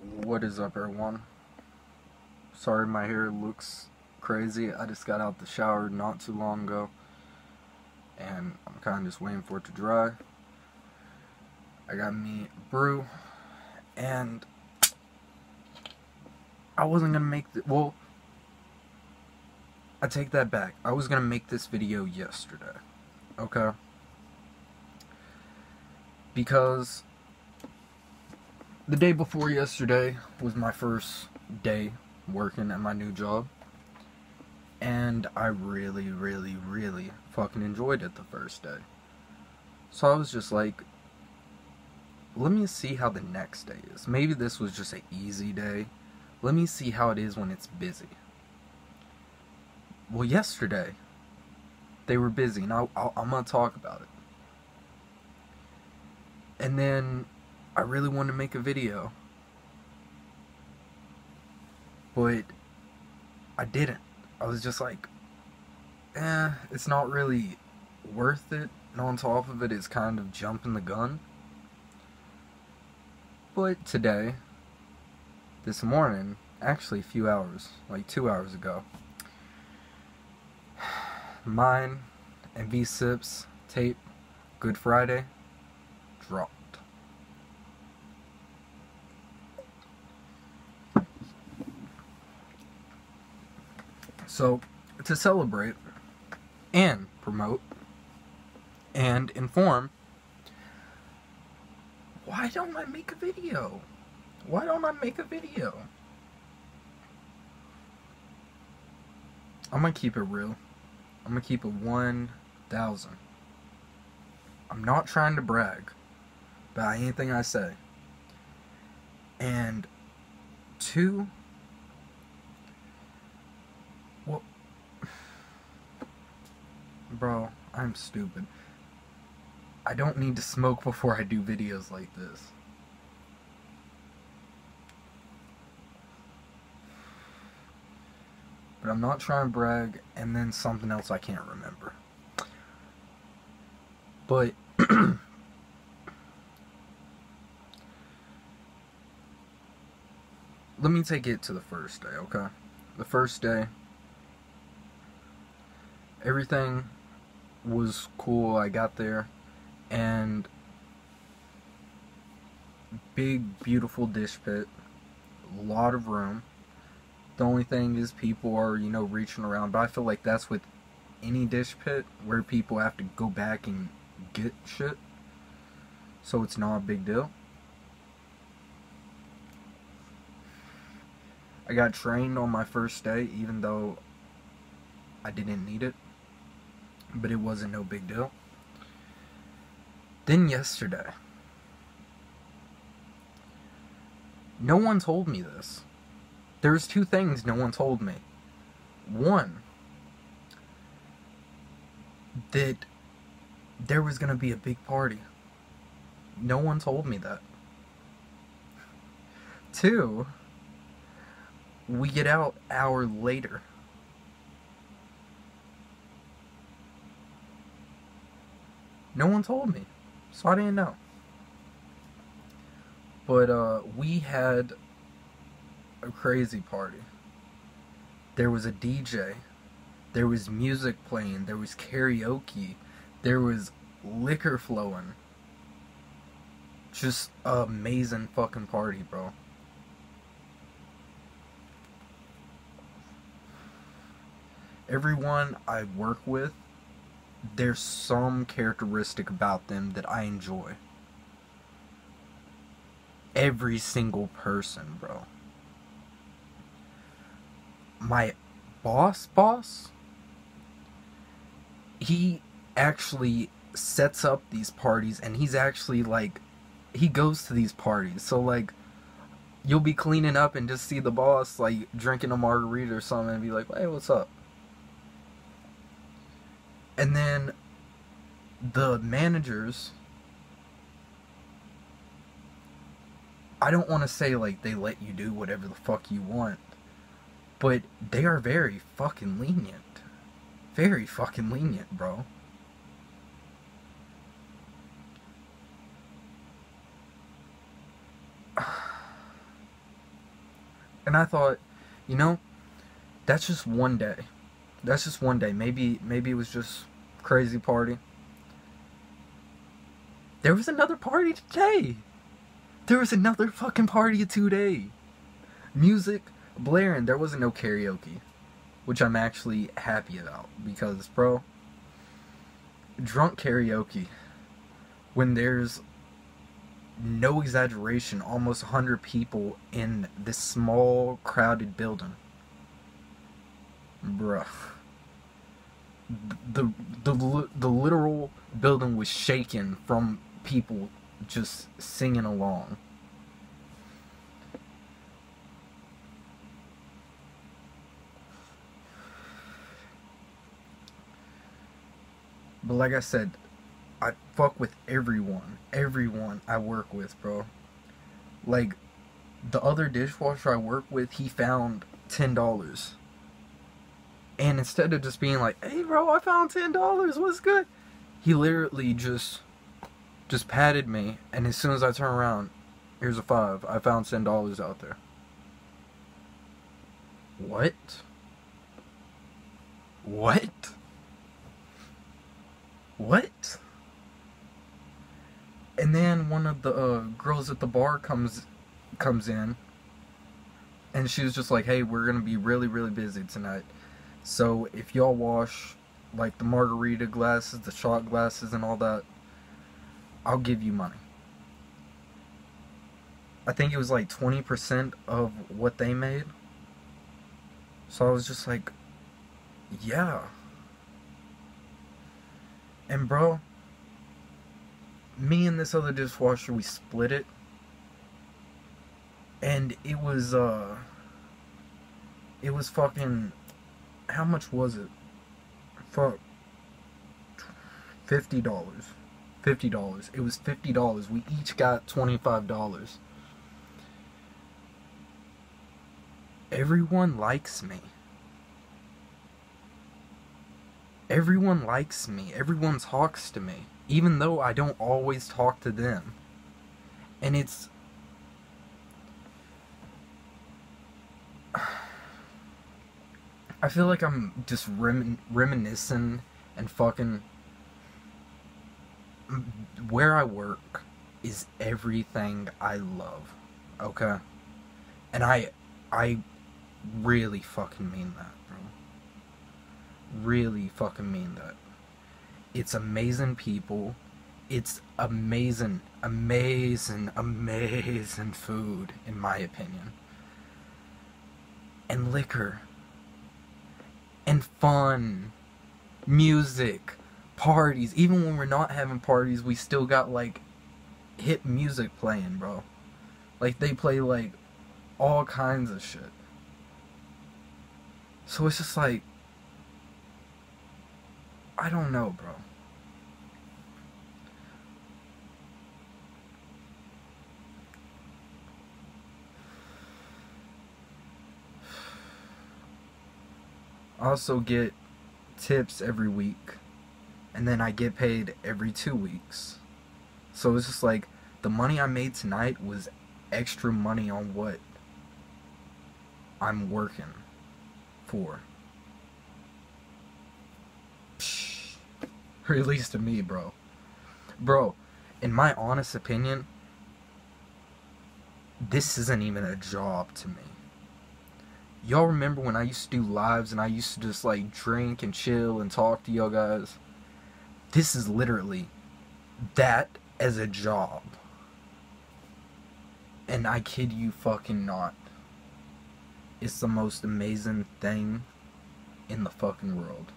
What is up, everyone? Sorry my hair looks crazy. I just got out the shower not too long ago, and I'm kind of just waiting for it to dry. I got me a brew, and I wasn't going to make the... well, I take that back. I was going to make this video yesterday, okay? Because the day before yesterday was my first day working at my new job, and I really fucking enjoyed it the first day. So I was just like, let me see how the next day is. Maybe this was just an easy day. Let me see how it is when it's busy. Well, yesterday they were busy, and I'm gonna talk about it. And then I really wanted to make a video, but I didn't. I was just like, it's not really worth it, and on top of it, it's kind of jumping the gun. But today, this morning, actually a few hours, like 2 hours ago, mine and V Sipz tape, Good Friday, dropped. So, to celebrate, and promote, and inform, why don't I make a video? Why don't I make a video? I'm gonna keep it real. I'm gonna keep it 1,000. I'm not trying to brag about anything I say. And two... bro, I'm stupid. I don't need to smoke before I do videos like this. But I'm not trying to brag, and then something else I can't remember. But let me take it to the first day, okay? The first day, everything was cool. I got there, and big beautiful dish pit, a lot of room. The only thing is people are, you know, reaching around, but I feel like that's with any dish pit where people have to go back and get shit, so it's not a big deal. I got trained on my first day, even though I didn't need it, but it wasn't no big deal. Then yesterday, no one told me this. There's two things no one told me. One, that there was gonna be a big party. No one told me that. Two, we get out an hour later. No one told me, so I didn't know. But we had a crazy party. There was a DJ, there was music playing, there was karaoke, there was liquor flowing. Just an amazing fucking party, bro. Everyone I work with, there's some characteristic about them that I enjoy. Every single person, bro. My boss, he actually sets up these parties, and he's actually like, he goes to these parties. So like, you'll be cleaning up and just see the boss like drinking a margarita or something and be like, hey, what's up? And then the managers, I don't want to say like they let you do whatever the fuck you want, but they are very fucking lenient. Very fucking lenient, bro. And I thought, you know, that's just one day. That's just one day. Maybe it was just crazy party. There was another party today. There was another fucking party today. Music blaring. There wasn't no karaoke, which I'm actually happy about, because, bro, drunk karaoke, when there's no exaggeration, almost 100 people in this small crowded building, bruh, the literal building was shaken from people just singing along. But like I said, I fuck with everyone I work with, bro. Like, the other dishwasher I work with, he found $10. And instead of just being like, hey bro, I found $10, what's good? He literally just patted me, and as soon as I turn around, here's a $5, I found $10 out there. What? What? What? And then one of the girls at the bar comes in, and she was just like, hey, we're gonna be really busy tonight, so if y'all wash like the margarita glasses, the shot glasses and all that, I'll give you money. I think it was like 20% of what they made. So I was just like, yeah. And bro, me and this other dishwasher, we split it, and it was fucking, how much was it? Fuck, $50. It was $50. We each got $25. Everyone likes me. Everyone likes me. Everyone talks to me, even though I don't always talk to them. And it's... I feel like I'm just reminiscing and fucking... Where I work is everything I love, okay? And I really fucking mean that. Really fucking mean that. It's amazing people. It's amazing food, in my opinion. And liquor. And fun. Music. Parties. Even when we're not having parties, we still got, like, hip music playing, bro. Like, they play, like, all kinds of shit. So it's just like, I don't know, bro. I also get tips every week, and then I get paid every 2 weeks. So it's just like, the money I made tonight was extra money on what I'm working for. Or at least to me, bro. Bro, in my honest opinion, this isn't even a job to me. Y'all remember when I used to do lives and I used to just like drink and chill and talk to y'all guys? This is literally that as a job. And I kid you fucking not. It's the most amazing thing in the fucking world.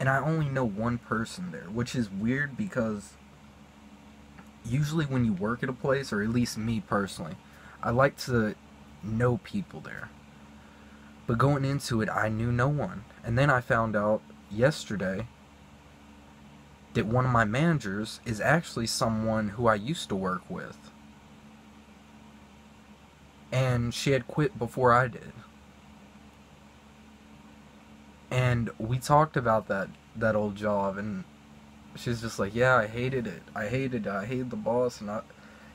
And I only know one person there, which is weird, because usually when you work at a place, or at least me personally, I like to know people there. But going into it, I knew no one. And then I found out yesterday that one of my managers is actually someone who I used to work with. And she had quit before I did. And we talked about that old job, and she's just like, yeah, I hated it. I hated the boss. And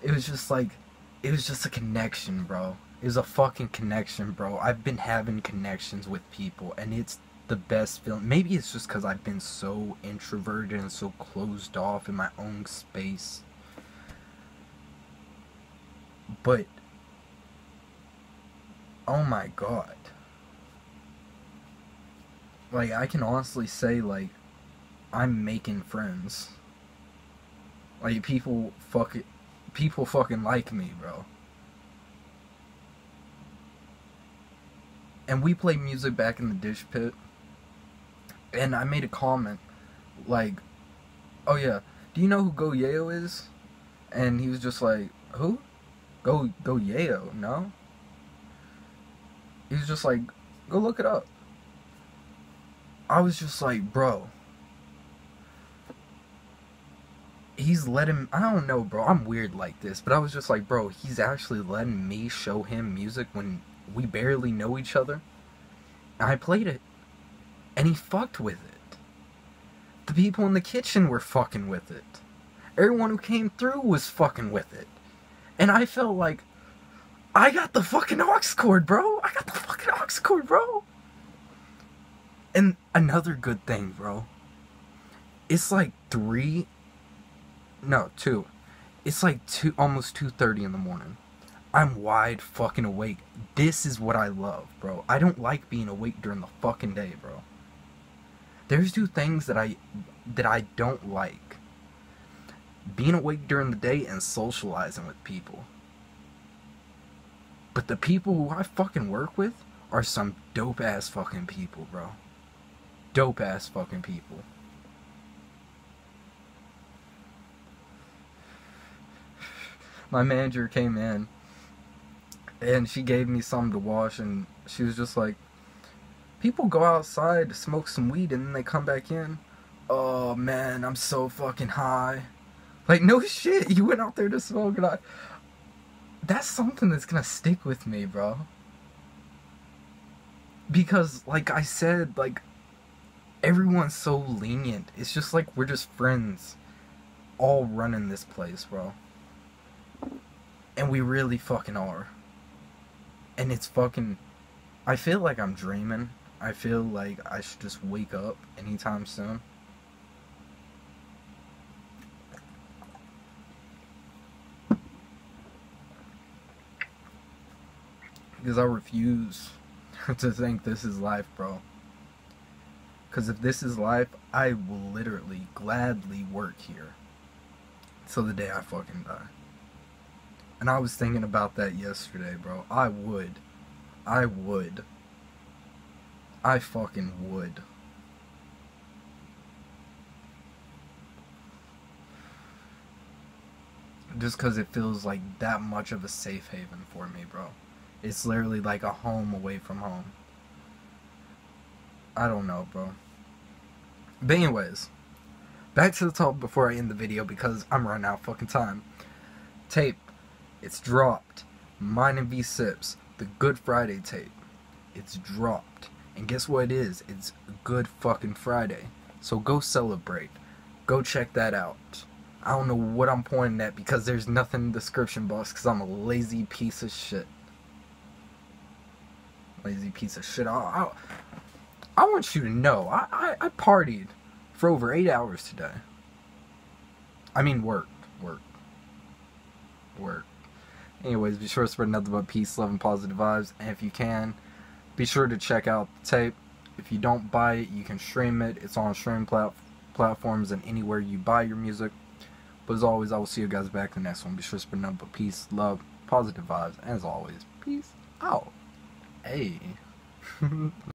it was just like, it was just a connection, bro. It was a fucking connection, bro. I've been having connections with people, and it's the best feeling. Maybe it's just because I've been so introverted and so closed off in my own space. But, oh my god. Like, I can honestly say, like, I'm making friends. Like, people fucking like me, bro. And we played music back in the dish pit. And I made a comment, like, oh yeah, do you know who Go Yayo is? And he was just like, who? Go Yayo, no? He was just like, go look it up. I was just like, bro. He's letting, I don't know, bro, I'm weird like this, but I was just like, bro, he's actually letting me show him music when we barely know each other. I played it. And he fucked with it. The people in the kitchen were fucking with it. Everyone who came through was fucking with it. And I felt like, I got the fucking aux cord, bro. I got the fucking aux cord, bro. And another good thing, bro. It's like 2. It's like 2, almost 2:30 in the morning. I'm wide fucking awake. This is what I love, bro. I don't like being awake during the fucking day, bro. There's two things that I don't like. Being awake during the day and socializing with people. But the people who I fucking work with are some dope-ass fucking people, bro. Dope-ass fucking people. My manager came in, and she gave me something to wash, and she was just like, people go outside to smoke some weed, and then they come back in. Oh, man, I'm so fucking high. Like, no shit, you went out there to smoke, and that's something that's gonna stick with me, bro. Because, like I said, like, everyone's so lenient. It's just like we're just friends all running this place, bro. And we really fucking are. And it's fucking... I feel like I'm dreaming. I feel like I should just wake up anytime soon. Because I refuse to think this is life, bro. Because if this is life, I will literally, gladly work here. Till the day I fucking die. And I was thinking about that yesterday, bro. I would. I fucking would. Just because it feels like that much of a safe haven for me, bro. It's literally like a home away from home. I don't know, bro. But anyways, back to the top before I end the video because I'm running out of fucking time. Tape. It's dropped. Mine and V Sipz. The Good Friday tape. It's dropped. And guess what it is? It's Good fucking Friday. So go celebrate. Go check that out. I don't know what I'm pointing at because there's nothing in the description box because I'm a lazy piece of shit. Lazy piece of shit. I want you to know, I partied for over 8 hours today. I mean, worked. Anyways, be sure to spread nothing but peace, love, and positive vibes. And if you can, be sure to check out the tape. If you don't buy it, you can stream it. It's on stream platforms and anywhere you buy your music. But as always, I will see you guys back in the next one. Be sure to spread nothing but peace, love, positive vibes. And as always, peace out. Hey.